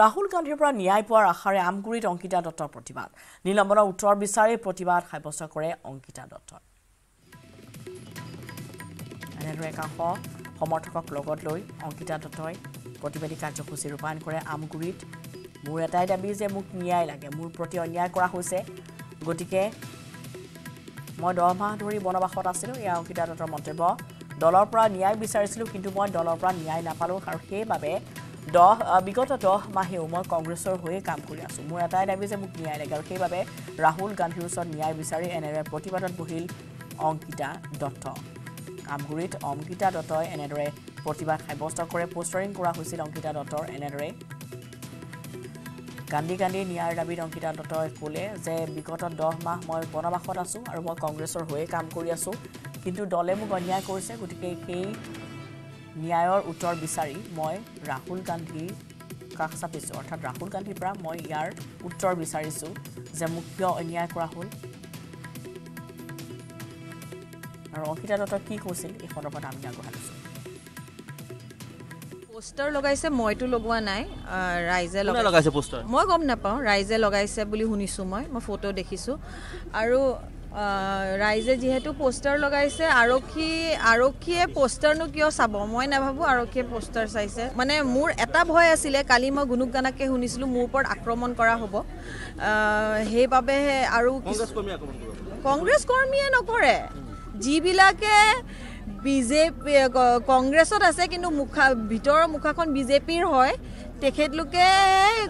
Rahul Gandhi pra nyai poar akhare Amguri Angkita Dutta protibad. Nilambana uttor bisare protibad haibosha kore Angkita Dutta. Anelwe ka ho homorthokok logot loi Angkita Dutta protibadi karjokhusi rupayan kore Amgurit mur etai dabi je muk nyai lage mur proti onyay kora hoise gotike মই 10 মাহ ধৰি বনবাসত আছিল ইয়া অংকিতা দত্তৰ মন্তব্য দলৰ পৰা ন্যায় বিচাৰিছিল কিন্তু মই দলৰ পৰা ন্যায় নাপালো আৰু সেইবাবে বিগত 10 মাহেও মই কংগ্ৰেছৰ হৈ কাম কৰি আছো মোৰ এটাই দাবী যে মোক ন্যায় লাগে আৰু সেইবাবে ৰাহুল গান্ধীৰ ওচৰত ন্যায় বিচাৰি এনেৰে প্ৰতিবাদত বহিল অংকিতা দত্ত আমগুৰিত অংকিতা দত্তই এনেৰে প্ৰতিবাদ সাব্যস্ত কৰে পোষ্টাৰিং কৰা হৈছিল অংকিতা দত্তৰ এনেৰে Gandhi near David Angkita Dutta Kule, they bigot of Dohma, Mol Bonabahorasu, or more Congress or Hue, Kam Kuriasu, into Dolemu Gonya Kurse, Utike Nior Utor Bisari, Moy, Rahul Gandhi, Kaksapis or Rahul Gandhi Bra, Moy Yar, Utor Bisarisu, Zemukyo and Yak Rahul or Angkita Dutta Kikusil, if one of Amyagohasu. Poster logaise moi to logwa nai rise logaise poster moi gom na pao rise logaise buli hunisu moi ma photo dekhisu aru rise jehetu poster logaise arokhi poster nu kio sabo moi na bhabu arokhi poster saise mane mur eta bhoy asile kali ma gunuk gana ke hunislu mur por akromon kora hobo he babe aru congress kormi e nokore jibila ke BJP কংগ্ৰেছত আছে কিন্তু মুখা ভিতৰ মুখাখন বিজেপিৰ হয় তেখেত লোকে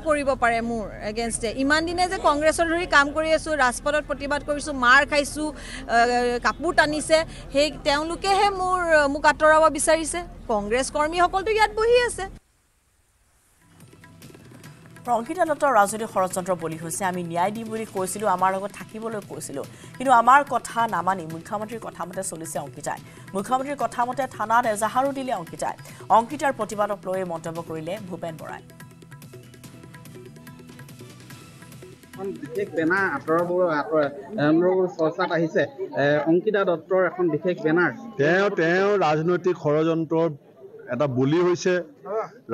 কৰিব পাৰে মোৰ এগেইনষ্টে ইমান দিনে যে কংগ্ৰেছৰ ধৰি কাম কৰি আছো ৰাজপথত প্ৰতিবাদ কৰিছো মাৰ খাইছো কাপুৰ টানিছে হে তেওঁলোকে হে মোৰ মুখ আতৰাব বিচাৰিছে কংগ্ৰেছ কৰ্মী সকলটো ইয়াত বহি আছে অংকিতা দত্তৰ ৰাজনৈতিক হৰচন্দ্ৰ বলি হৈছে আমি ন্যায় দি বুলি কৈছিল আমাৰ লগত থাকিবলৈ কৈছিল কিন্তু আমাৰ কথা নামানি মুখ্যমন্ত্ৰীৰ কথামতে চলিছে অংকিতা মুখ্যমন্ত্ৰীৰ কথামতে থানাত এজাহাৰো দিলে অংকিতা অংকিতাৰ প্ৰতিবাদক লৈ মন্তব্য কৰিলে ভূপেন বৰাই एक बेना आतरा बोलो आतरा हम लोगों सोचा था हिसे অংকিতা দত্তৰ এখন বিশেষ বেনাৰ তেওঁ ৰাজনৈতিক হৰচন্দ্ৰ এটা বলি হৈছে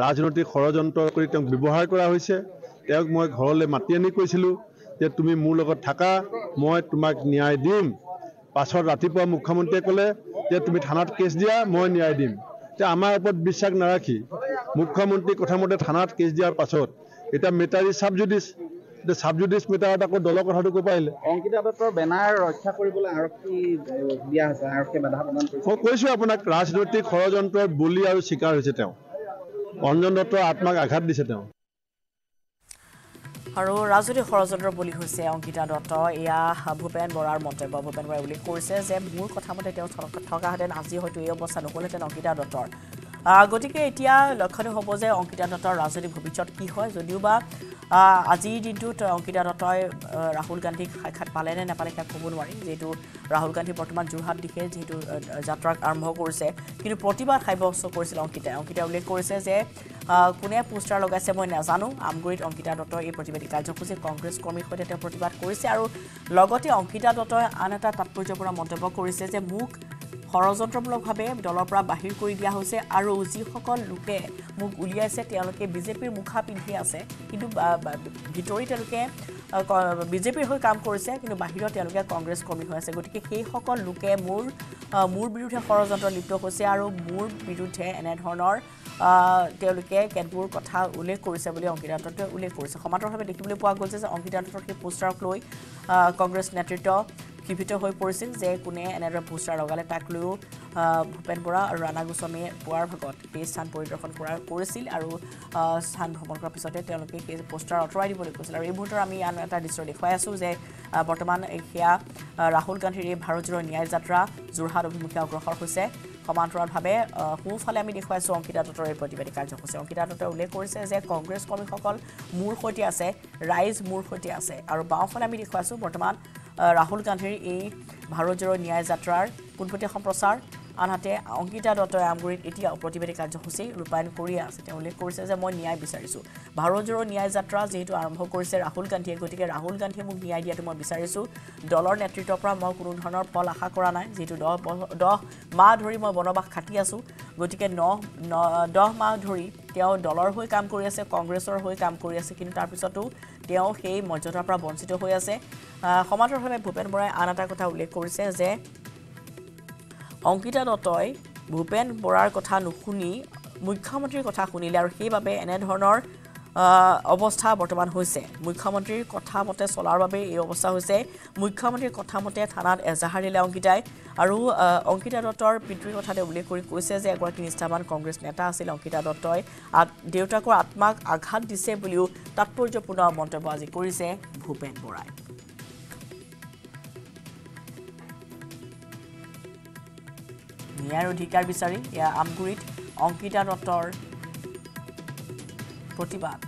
ৰাজনৈতিক হৰজন্ত কৰি তেওঁ ব্যৱহাৰ কৰা হৈছে তেওঁক মই ঘৰলৈ মাতি আনি কৈছিলো যে তুমি মোৰ লগত থাকা মই তোমাক ন্যায় দিম পাছৰ ৰাতিপুৱা মুখ্যমন্ত্ৰীয়ে ক'লে যে তুমি থানাত কেছ দিয়া মই ন্যায় দিম তে আমাৰ ওপৰত বিশ্বাস নাৰাখি মুখ্যমন্ত্ৰী কথামতে থানাত কেছ দিয়াৰ পাছত এটা মেটাৰি সাবজুডিছ The subjudice method of Dolok how to go by Onkita Benar or Chakuribula Arki Diaz Arke. For question upon a crash do take horizontal bully or Shikar is a town. On the doctor Atmak Akad is a town. Haro Razuri horizontal bully who say Onkita Dutta, Ya, Bhupen Bara Monteba, Bhupen Bara courses, and Murkotamate Tokahad and Azio to Yobos and Holet and Onkita Dutta. গতিকে এতিয়া লক্ষণ হ'ব যে অংকিতা দত্তৰ ৰাজনৈতিক ভৱিষ্যত কি হয় যদিওবা আজি দিনটোত অংকিতা দত্তই ৰাহুল গান্ধীক সাক্ষাৎ পালে নে নাপালে কা ক'ব নোৱাৰি যেটো ৰাহুল গান্ধী বৰ্তমান যোৰহাট দিশে যেটো যাত্ৰা আৰম্ভ কৰিছে কিন্তু প্ৰতিবাদ সাব্যস্ত কৰিছিল অংকিতা অংকিতা উল্লেখ কৰিছে যে কোনে পোষ্টাৰ লগাইছে মই নাজানো আমগুৰিত অংকিতা দত্ত এই প্ৰতিবাদী কাৰ্যসূচী কংগ্ৰেছ কৰ্মীৰ সৈতে তেওঁ প্ৰতিবাদ কৰিছে আৰু লগতে অংকিতা দত্তই আন এটা তাৎপৰ্যপূৰ্ণ মন্তব্য কৰিছে যে মোক হৰজন্ত্ৰমূলকভাৱে দলৰ পৰা বাহিৰ কৰি দিয়া হৈছে আৰু যি সকল লোকে মুখ উলিয়াইছে তেওঁলোকে বিজেপিৰ মুখা পিন্ধি আছে কিন্তু ভিতৰি তেওঁলোকে বিজেপিৰ হৈ কাম কৰিছে কিন্তু বাহিৰত তেওঁলোকে কংগ্ৰেছ কৰ্মী হৈ আছে গতিকে সেই সকল লোকে মোৰ বিৰুদ্ধে হৰজন্ত্ৰ লিপ্ত হৈছে আৰু মোৰ বিৰুদ্ধে এনে ধৰণৰ তেওঁলোকে কেতবোৰ কথা উল্লেখ কৰিছে বুলি অংকিতা দত্তই উল্লেখ কৰিছে সমান্তৰালভাৱে দেখিবলৈ পোৱা গৈছে যে অংকিতা দত্তৰ সেই পোষ্টাৰক লৈ কংগ্ৰেছ নেতৃত্ব কিবিত হৈ পৰিছিল যে কোনে এনেৰে পোষ্টাৰ লগালে তাক লৈ ভূপেন বৰা আৰু ৰাণা গোস্বামী পোৱাৰ ভাগত এই স্থান পৰিদৰ্শন কৰা কৰিছিল আৰু স্থান ভ্ৰমণ কৰাৰ পিছতে তেওঁলোকে এই পোষ্টাৰ আঁতৰাই দিবলৈ কৈছিল আৰু এই মুহূৰ্তত আমি আন এটা দৃশ্য দেখুৱাই আছো যে বৰ্তমান এয়া ৰাহুল গান্ধীৰ এই ভাৰত জোৰা ন্যায় যাত্ৰা যোৰহাট অভিমুখে অগ্ৰসৰ হৈছে সমান্তৰালভাৱে সোঁফালে আমি দেখুৱাইছো অংকিতা দত্তৰ এই প্ৰতিবাদী কাৰ্যসূচী অংকিতা দত্তই উল্লেখ কৰিছে যে কংগ্ৰেছ কৰ্মীসকল মোৰ সৈতে আছে ৰাইজ মোৰ সৈতে আছে আৰু বাওঁফালে আমি দেখুৱাইছো বৰ্তমান Rahul Gandhi, a Bharat Joro Nyaya Zatrar, Kunpote Hamprasar, Anate, Angkita Dutta Amguri, Etia, Protiberica Jose, Rupan Korea, Setole courses among Nyai Bisarisu. Barojoro Nyai Zatra, Zeto Armho Course, Rahul Gandhi, Gotika, Rahul Gandhi, the idea to Mobisarisu, Dollar Netritopra, Mokurun Honor, Paula Hakorana, Zeto Doh, Madhurimo Bonobak Katiasu, Gotika No, Doh Madhuri, Teo Dollar Hui Kam Korea, Congress or Hui Kam Korea, Second Tarpisotu, Teo He, Mojotapra Bonsito Hoyase, Homator Home Bhupen Bara, Anatakota Courses there. Angkita Dutta Bhupen Barar কথা নুশুনি মুখ্যমন্ত্ৰীৰ কথা শুনিলে আৰু সেইবাবে এনে ধৰণৰ অৱস্থা বৰ্তমান হৈছে মুখ্যমন্ত্ৰীৰ কথা মতে চলাৰ বাবে এই অৱস্থা হৈছে মুখ্যমন্ত্ৰীৰ কথা মতে থানাত এজাহাৰ দিলে অংকিতাই আৰু অংকিতা দত্তৰ পিতৃৰ কথাতে উল্লেখ কৰি কৈছে যে এগৰাকী নিষ্ঠাবান কংগ্ৰেছ নেতা আছিল অংকিতা দত্তই দেউতাকৰ আত্মাক আঘাত দিছে বুলিও তাৎপৰ্যপূৰ্ণ মন্তব্য আজি কৰিছে ভূপেন বৰাই Near Dhikar Bisari, yeah, Amguri, Angkita Dutta, Protibad.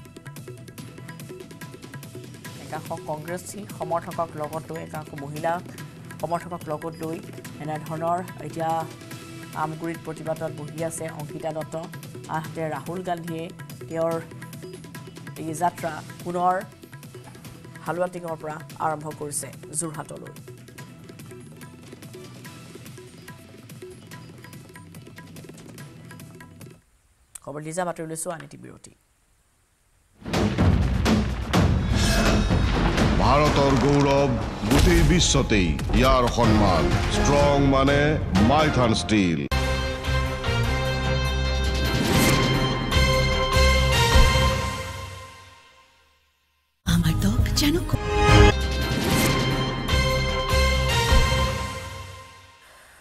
Eka Congress, Homotoka Logot, Eka Mohila, Homotoka Logot Lui, and at Honor, Eja Amguri, Protibad, Buhiase, Angkita Dutta, after Rahul Gandhi, your Izatra, Punor, Haluating Opera, Aram Hokurse, Zurhatolu. Over Liza Batulusu and Beauty. Bharator Gaurav, Guti Bissote, Yar Honman, Strong Mane, Might and Steel.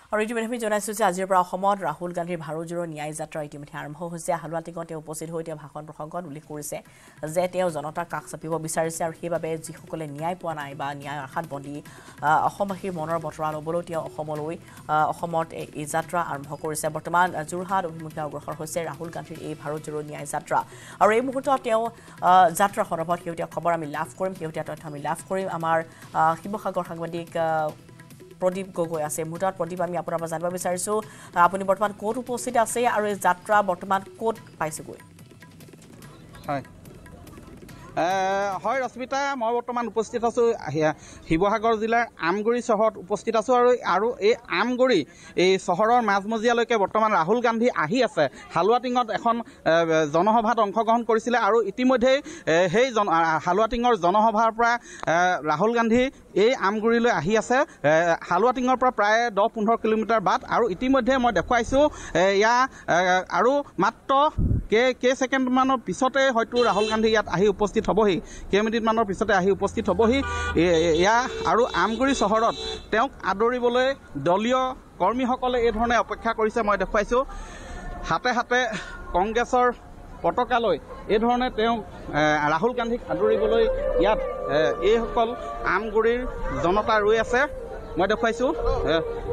Originally, Jonasuzazira Homod, Rahul Gandhi, Barojoro, Nyai Zatra, Timithar, Hose, Haluating, Opposite Hotel, Hakon, Hong Kong, Likurse, Zeteo, Zonota, Kaxa, people, besides Hibabe, Zihokol, and Nyai Ponaiba, Nyai Hadbondi, Homaki, Monor, Botrano, Bolotio, Homoloi, Homot, Izatra, Armhokorse, Botaman, Zurhad, Muka, Hose, Rahul Gandhi, A, Barojoro, Nyai Zatra. Our Mutoteo, Zatra Horobot, Yotia, Kobarami, Lafkorim, Yotia, Tami, Lafkorim, Amar, Hibahagar, Hangwadik. Prodip Gogoi আছে মুটাত Prodip আমি আপোনাৰ পৰা জানিব বিচাৰিছো আপুনি বৰ্তমান coat উপস্থিত আছে আৰু এই যাত্ৰা বৰ্তমান কোট পাইছে গৈ হয় হয় ৰশ্মিতা মই বৰ্তমান উপস্থিত আছো হিবহাগৰ জিলাৰ আমগুৰি চহৰত উপস্থিত আছো আৰু এই আমগুৰি এই চহৰৰ মাজমজিয়ালৈকে বৰ্তমান ৰাহুল গান্ধী আহি আছে হালুৱাটিঙত এখন জনসভাত অংশগ্ৰহণ কৰিছিল আৰু ইতিমধ্যে সেই হালুৱাটিঙৰ জনসভাৰ পৰা ৰাহুল গান্ধী এই আমগুৰিলৈ আহি আছে হালুৱাটিঙৰ পৰা প্ৰায় 10-15 কিলোমিটাৰ বাট আৰু ইতিমধ্যে মই দেখুৱাইছো ইয়া আৰু মাত্ৰ কে সেকেন্ড মানৰ পিছতে হয়তো ৰাহুল গান্ধী ইয়াত আহি উপস্থিত হবহি কে মিনিট মানৰ পিছতে আহি উপস্থিত হবহি ইয়া আৰু আমগুৰি চহৰত তেওঁক আদৰিবলৈ দলীয় কৰ্মীসকলে এই ধৰণে অপেক্ষা কৰিছে মই দেখুৱাইছো হাতে হাতে কংগ্ৰেছৰ পতাকা লৈ এই ধৰণে তেওঁ ৰাহুল গান্ধীক আদৰিবলৈ ইয়াত এই সকল আমগুৰিৰ জনতা ৰৈ আছে মই দেখুৱাইছো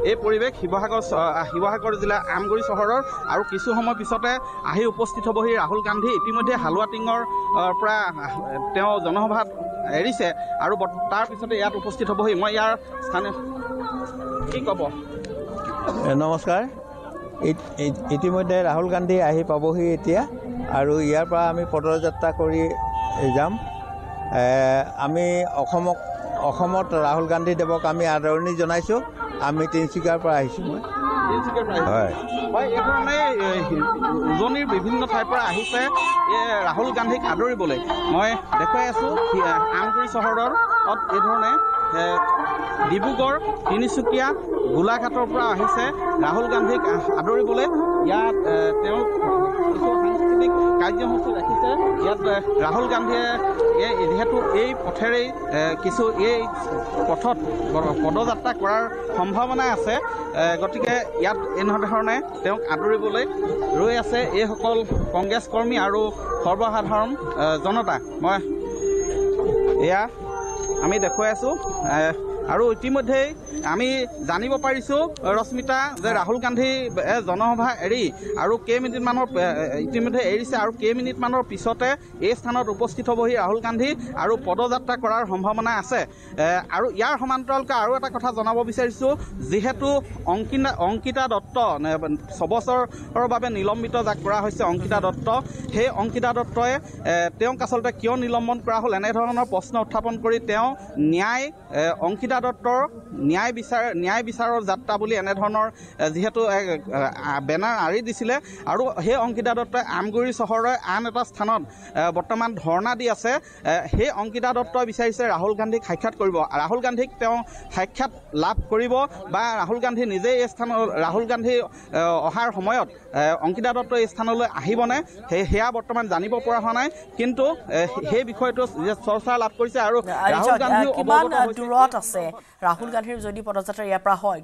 এই পৰিৱেশ হিবাহাগৰ জিলা আমগুৰি চহৰৰ আৰু কিছু সময় পিছতে আহি উপস্থিত হ'বহি ৰাহুল গান্ধী ইতিমধ্যে হালুৱাটিঙৰ পৰা তেওঁ জনসভা এৰিছে আৰু তাৰ পিছতে ইয়াত উপস্থিত হ'বহি মই ইয়াৰ স্থানে কি ক'ব নমস্কাৰ ইতিমধ্যে ৰাহুল গান্ধী আহি পাবহি এতিয়া আৰু ইয়াৰ পৰা আমি পদযাত্ৰা কৰি যাম আমি অসমক অসমত ৰাহুল গান্ধী দেৱক আমি আদৰণি জনাইছো আমি তিনচিকাৰ পৰা আহিছো মই তিনচিকাৰ পৰা হয় হয় এখনে উজনিৰ বিভিন্ন ঠাইৰ পৰা আহিছে ৰাহুল গান্ধীক আদৰিবলৈ মই দেখাই আছো আমগুৰি চহৰৰ এই ধৰণে ডিব্ৰুগড় তিনিচুকীয়া গোলাঘাটৰ পৰা আহিছে ৰাহুল গান্ধীক আদৰিবলৈ ইয়াত তেওঁ সাংস্কৃতিক কাৰ্যসূচী ৰাখিছে ইয়াত ৰাহুল গান্ধীয়ে যেহেতু এই পথেৰেই কিছু এই পথত পদযাত্ৰা কৰাৰ সম্ভাৱনা আছে গতিকে ইয়াত এনেধৰণে তেওঁক আদৰিবলৈ ৰৈ আছে এইসকল কংগ্ৰেছ কৰ্মী আৰু সৰ্বসাধাৰণ জনতা মই এয়া আমি দেখুৱাই আছো আৰু ইতিমধ্যে আমি জানিব পাৰিছো ৰশ্মিতা যে ৰাহুল গান্ধী জনসভা এৰি আৰু কেইমিনিটমানৰ ইতিমধ্যে এৰিছে আৰু কেইমিনিটমানৰ পিছতে এই স্থানত উপস্থিত হ'বহি ৰাহুল গান্ধী আৰু পদযাত্ৰা কৰাৰ সম্ভাৱনা আছে। আৰু ইয়াৰ সমান্তৰালকৈ আৰু এটা কথা জনাব বিচাৰিছো, যিহেতু অংকিতা দত্ত ৬ বছৰৰ বাবে নিলম্বিত যাক কৰা হৈছে অংকিতা দত্ত, সেই অংকিতা দত্তই তেওঁক আচলতে কিয় নিলম্বন কৰা হ'ল এনেধৰণৰ প্ৰশ্ন উত্থাপন কৰি তেওঁ ন্যায় অংকিতা দত্তৰ ন্যায় বিচাৰৰ যাত্ৰা বুলি এনেধৰণৰ যিহেতু বেনাৰ আঁৰি দিছিলে আৰু সেই অংকিতা দত্তই আমগুৰি চহৰৰ আন এটা স্থানত বৰ্তমান ধৰ্ণা দি আছে। সেই অংকিতা দত্তই বিচাৰিছে ৰাহুল গান্ধীক সাক্ষাৎ কৰিব, ৰাহুল গান্ধীক তেওঁ সাক্ষাৎ লাভ কৰিব বা ৰাহুল গান্ধী নিজেই এই স্থানত ৰাহুল গান্ধী অহাৰ সময়ত অংকিতা দত্ত এই স্থানলৈ আহিবনে সেয়া বৰ্তমান জানিব পৰা হোৱা নাই, কিন্তু সেই বিষয়টো চৰ্চা লাভ কৰিছে। আৰু ৰাহুল গান্ধী দূৰত আছে, ৰাহুল গান্ধীৰ যদি পদযাত্ৰা ইয়াৰ পৰা হয়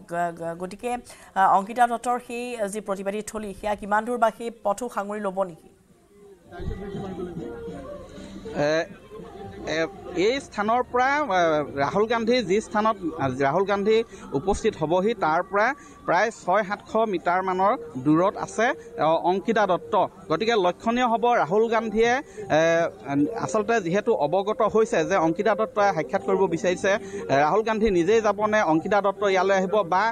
গতিকে অংকিতা দত্তৰ সেই যি প্ৰতিবাদী থলী সেয়া কিমান দূৰ বা সেই পথো সাঙুৰি ল'ব নেকি? এই স্থানৰ পৰা ৰাহুল গান্ধী যি স্থানত ৰাহুল গান্ধী উপস্থিত হ'বহি তাৰ পৰা প্ৰায় ৬-৭০০ মিটাৰমানৰ দূৰত আছে অংকিতা দত্ত। গতিকে লক্ষণীয় হ'ব ৰাহুল গান্ধীয়ে আচলতে যিহেতু অৱগত হৈছে যে অংকিতা দত্তই সাক্ষাৎ কৰিব বিচাৰিছে, ৰাহুল গান্ধী নিজেই যাবনে অংকিতা দত্ত ইয়ালৈ আহিব বা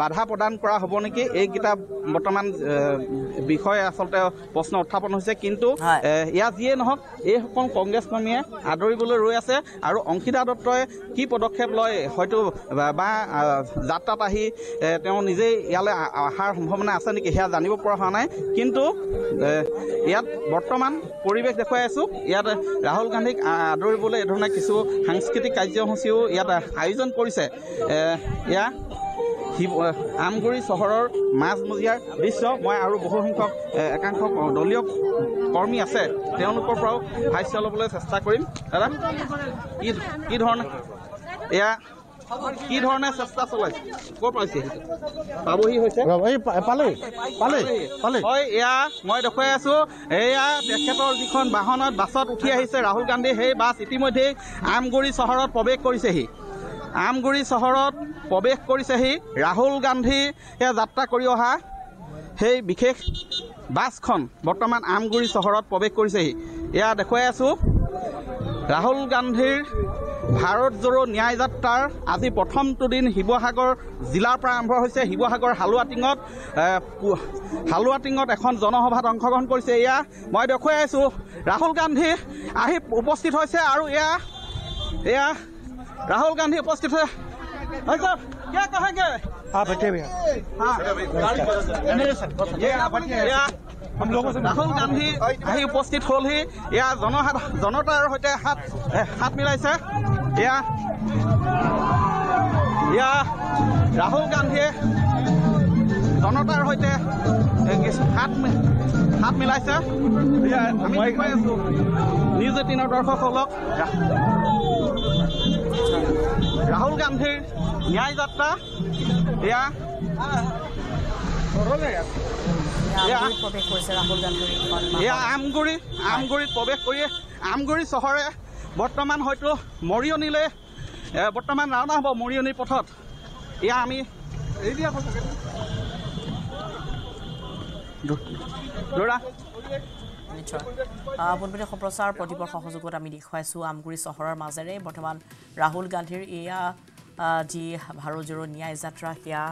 বাধা প্ৰদান কৰা হ'ব নেকি, এইকেইটা বৰ্তমান বিষয়ে আচলতে প্ৰশ্ন উত্থাপন হৈছে। কিন্তু ইয়াত যিয়ে নহওক এইসকল কংগ্ৰেছ কৰ্মীয়ে আদৰিবলৈ ৰৈ আছে আৰু অংকিতা দত্তই কি পদক্ষেপ লয় হয়তো বা যাত্ৰাত আহি তেওঁ নিজেই ইয়ালৈ অহাৰ সম্ভাৱনা আছে নেকি সেয়া জানিব পৰা হোৱা নাই। কিন্তু ইয়াত বৰ্তমান পৰিৱেশ দেখুৱাই আছোঁ, ইয়াত ৰাহুল গান্ধীক আদৰিবলৈ এধৰণে কিছু সাংস্কৃতিক কাৰ্যসূচীও ইয়াত আয়োজন কৰিছে। এয়া আমগুৰি চহৰৰ মাজমজিয়াৰ দৃশ্য। মই আৰু বহু সংখ্যক একাংশ দলীয় কৰ্মী আছে, তেওঁলোকৰ পৰাও ভাষ্য ল'বলৈ চেষ্টা কৰিম। দাদা কি ধৰণে চেষ্টা চলাইছে, ক'ৰ পাইছে পাবহি হৈছে হয়। এয়া মই দেখুৱাই আছোঁ, এয়া তেখেতৰ যিখন বাহনত বাছত উঠি আহিছে ৰাহুল গান্ধী, সেই বাছ ইতিমধ্যেই আমগুৰি চহৰত প্ৰৱেশ কৰিছেহি। আমগুৰি চহৰত প্ৰৱেশ কৰিছেহি ৰাহুল গান্ধীয়ে যাত্ৰা কৰি অহা সেই বিশেষ বাছখন বৰ্তমান আমগুৰি চহৰত প্ৰৱেশ কৰিছেহি। এয়া দেখুৱাই আছোঁ ৰাহুল গান্ধীৰ ভাৰত জোৰো ন্যায় যাত্ৰাৰ আজি প্ৰথমটো দিন শিৱসাগৰ জিলাৰ পৰা আৰম্ভ হৈছে। শিৱসাগৰ হালুৱাটিঙত এখন জনসভাত অংশগ্ৰহণ কৰিছে। এয়া মই দেখুৱাই আছোঁ ৰাহুল গান্ধী আহি উপস্থিত হৈছে আৰু এয়া राहुल गांधी उपस्थित है। भाई साहब क्या कहेंगे आप? बैठे भैया हम लोगों से राहुल गांधी आही उपस्थित होल ही या जनतार सहित हाथ मिलाइसे। या राहुल गांधी जनतार सहित हाथ मिलाइसे। न्यूज 18 दर्शक राहुल गांधी न्याय यात्रा আমগুৰিত প্ৰৱেশ কৰি আমগুৰি চহৰে বৰ্তমান হয়তো মৰিয়নিলৈ বৰ্তমান ৰাওনা হ'ব মৰিয়নিৰ পথত। এয়া আমি পোনপটীয়া সম্প্ৰচাৰ প্ৰতিপৰ সহযোগত আমি দেখুৱাইছোঁ আমগুৰি চহৰৰ মাজেৰে বৰ্তমান ৰাহুল গান্ধীৰ এয়া যি ভাৰত জোৰো ন্যায় যাত্ৰা সেয়া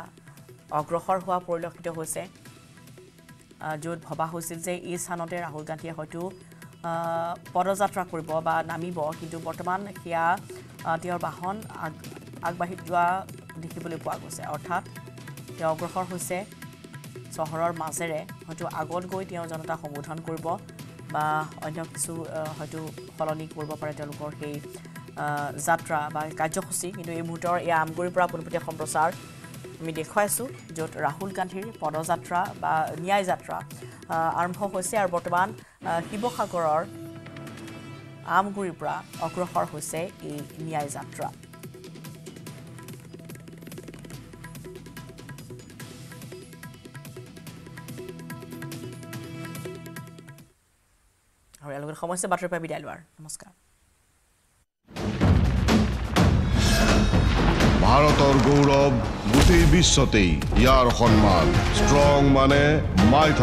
অগ্ৰসৰ হোৱা পৰিলক্ষিত হৈছে, য'ত ভবা হৈছিল যে এই স্থানতে ৰাহুল গান্ধীয়ে হয়তো পদযাত্ৰা কৰিব বা নামিব, কিন্তু বৰ্তমান সেয়া তেওঁৰ বাহন আগবাঢ়ি যোৱা দেখিবলৈ পোৱা গৈছে। অৰ্থাৎ তেওঁ অগ্ৰসৰ হৈছে চহৰৰ মাজেৰে, হয়তো আগত গৈ তেওঁ জনতা সম্বোধন কৰিব বা অন্য কিছু হয়তো সলনি কৰিব পাৰে তেওঁলোকৰ সেই যাত্ৰা বা কাৰ্যসূচী। কিন্তু এই মুহূৰ্তৰ এই আমগুৰিৰ পৰা পোনপটীয়া সম্প্ৰচাৰ আমি দেখুৱাইছোঁ, য'ত ৰাহুল গান্ধীৰ পদযাত্ৰা বা ন্যায় যাত্ৰা আৰম্ভ হৈছে আৰু বৰ্তমান শিৱসাগৰৰ আমগুৰিৰ পৰা অগ্ৰসৰ হৈছে এই ন্যায় যাত্ৰা। আৰু ইয়াৰ লগত সমস্যা বাতৰি পাই বিদায় লোৱাৰ নমস্কাৰ। ভাৰতৰ গৌৰব গোটেই বিশ্বতেই ইয়াৰ সম্মান। স্ট্ৰং মানে মাইথ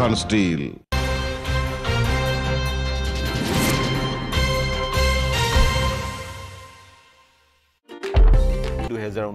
অ্যান্ড স্টিল।